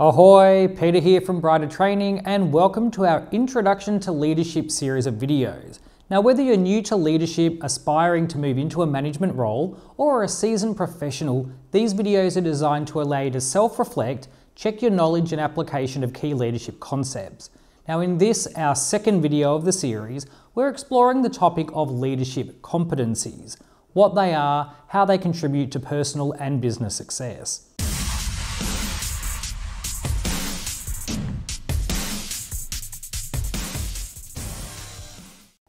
Ahoy, Peter here from Bryter Training, and welcome to our Introduction to Leadership series of videos. Now, whether you're new to leadership, aspiring to move into a management role, or a seasoned professional, these videos are designed to allow you to self-reflect, check your knowledge and application of key leadership concepts. Now, in this, our second video of the series, we're exploring the topic of leadership competencies, what they are, how they contribute to personal and business success.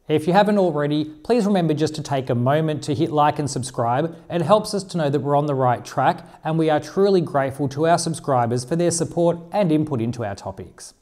If you haven't already, please remember just to take a moment to hit like and subscribe. It helps us to know that we're on the right track, and we are truly grateful to our subscribers for their support and input into our topics.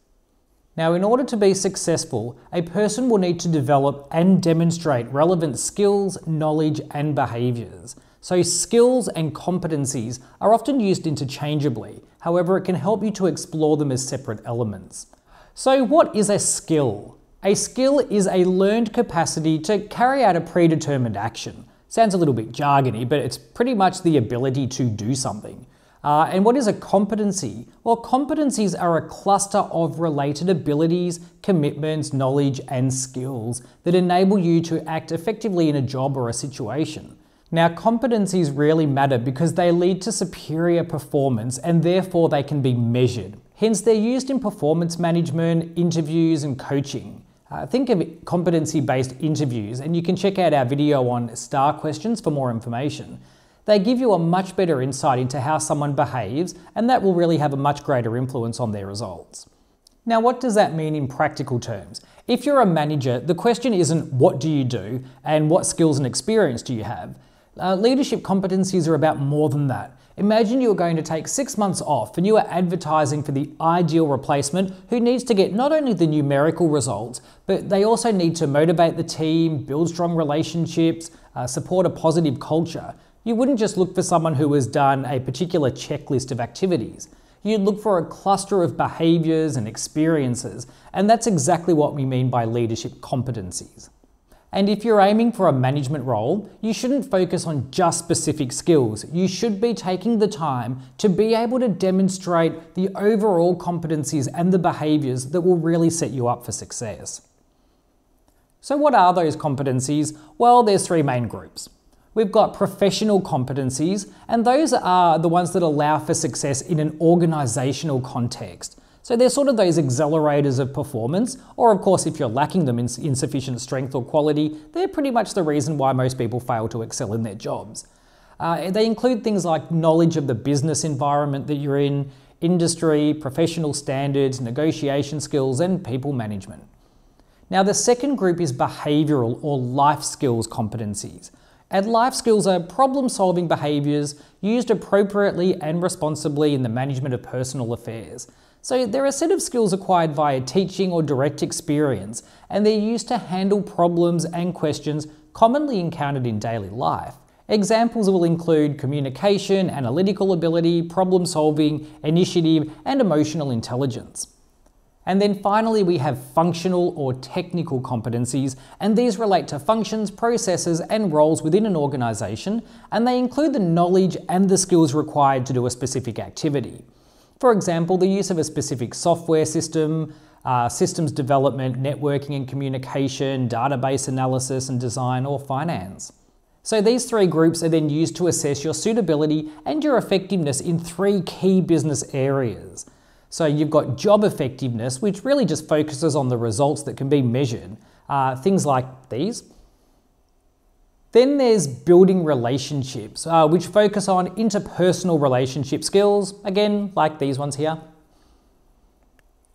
Now, in order to be successful, a person will need to develop and demonstrate relevant skills, knowledge, and behaviours. So skills and competencies are often used interchangeably. However, it can help you to explore them as separate elements. So what is a skill? A skill is a learned capacity to carry out a predetermined action. Sounds a little bit jargony, but it's pretty much the ability to do something. And what is a competency? Well, competencies are a cluster of related abilities, commitments, knowledge, and skills that enable you to act effectively in a job or a situation. Now, competencies really matter because they lead to superior performance, and therefore they can be measured. Hence, they're used in performance management, interviews, and coaching. Think of competency-based interviews, and you can check out our video on STAR questions for more information. They give you a much better insight into how someone behaves, and that will really have a much greater influence on their results. Now, what does that mean in practical terms? If you're a manager, the question isn't what do you do and what skills and experience do you have? Leadership competencies are about more than that. Imagine you were going to take 6 months off and you were advertising for the ideal replacement who needs to get not only the numerical results, but they also need to motivate the team, build strong relationships, support a positive culture. You wouldn't just look for someone who has done a particular checklist of activities. You'd look for a cluster of behaviours and experiences, and that's exactly what we mean by leadership competencies. And if you're aiming for a management role, you shouldn't focus on just specific skills. You should be taking the time to be able to demonstrate the overall competencies and the behaviours that will really set you up for success. So what are those competencies? Well, there's three main groups. We've got professional competencies, and those are the ones that allow for success in an organisational context. So they're sort of those accelerators of performance, or of course if you're lacking them in insufficient strength or quality, they're pretty much the reason why most people fail to excel in their jobs. They include things like knowledge of the business environment that you're in, industry, professional standards, negotiation skills, and people management. Now, the second group is behavioural or life skills competencies. And life skills are problem-solving behaviours used appropriately and responsibly in the management of personal affairs. So they're a set of skills acquired via teaching or direct experience, and they're used to handle problems and questions commonly encountered in daily life. Examples will include communication, analytical ability, problem-solving, initiative, and emotional intelligence. And then finally, we have functional or technical competencies, and these relate to functions, processes, and roles within an organisation, and they include the knowledge and the skills required to do a specific activity. For example, the use of a specific software system, systems development, networking and communication, database analysis and design, or finance. So these three groups are then used to assess your suitability and your effectiveness in three key business areas. So you've got job effectiveness, which really just focuses on the results that can be measured, things like these. Then there's building relationships, which focus on interpersonal relationship skills, again, like these ones here.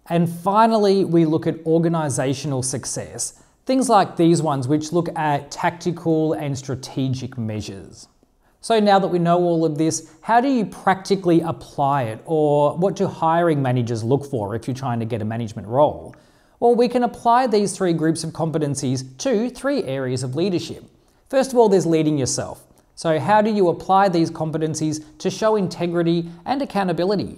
And finally, we look at organisational success, things like these ones, which look at tactical and strategic measures. So now that we know all of this, how do you practically apply it, or what do hiring managers look for if you're trying to get a management role? Well, we can apply these three groups of competencies to three areas of leadership. First of all, there's leading yourself. So how do you apply these competencies to show integrity and accountability?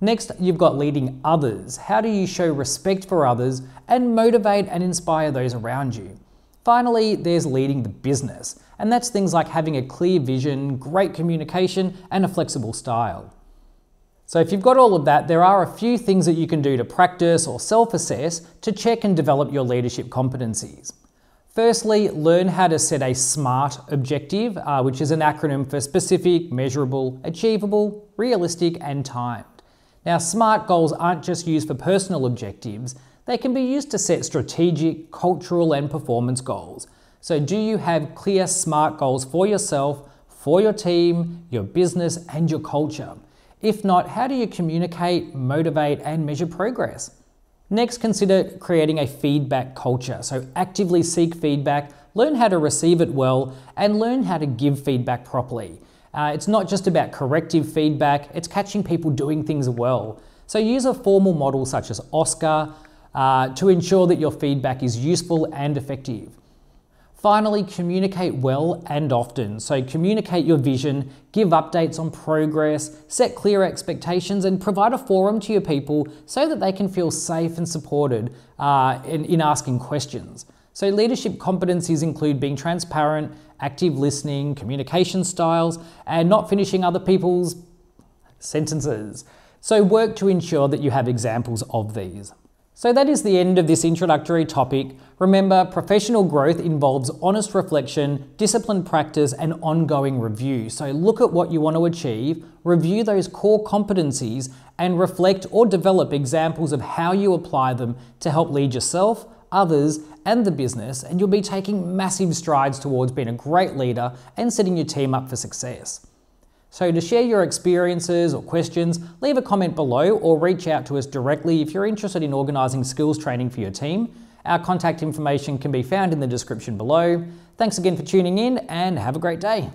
Next, you've got leading others. How do you show respect for others and motivate and inspire those around you? Finally, there's leading the business, and that's things like having a clear vision, great communication, and a flexible style. So if you've got all of that, there are a few things that you can do to practice or self-assess to check and develop your leadership competencies. Firstly, learn how to set a SMART objective, which is an acronym for specific, measurable, achievable, realistic, and timed. Now, SMART goals aren't just used for personal objectives, they can be used to set strategic, cultural, and performance goals. So do you have clear SMART goals for yourself, for your team, your business, and your culture? If not, how do you communicate, motivate, and measure progress? Next, consider creating a feedback culture. So actively seek feedback, learn how to receive it well, and learn how to give feedback properly. It's not just about corrective feedback, it's catching people doing things well. So use a formal model such as OSCAR to ensure that your feedback is useful and effective. Finally, communicate well and often. So communicate your vision, give updates on progress, set clear expectations, and provide a forum to your people so that they can feel safe and supported in asking questions. So leadership competencies include being transparent, active listening, communication styles, and not finishing other people's sentences. So work to ensure that you have examples of these. So that is the end of this introductory topic. Remember, professional growth involves honest reflection, disciplined practice, and ongoing review. So look at what you want to achieve, review those core competencies, and reflect or develop examples of how you apply them to help lead yourself, others, and the business, and you'll be taking massive strides towards being a great leader and setting your team up for success. So to share your experiences or questions, leave a comment below or reach out to us directly if you're interested in organising skills training for your team. Our contact information can be found in the description below. Thanks again for tuning in and have a great day.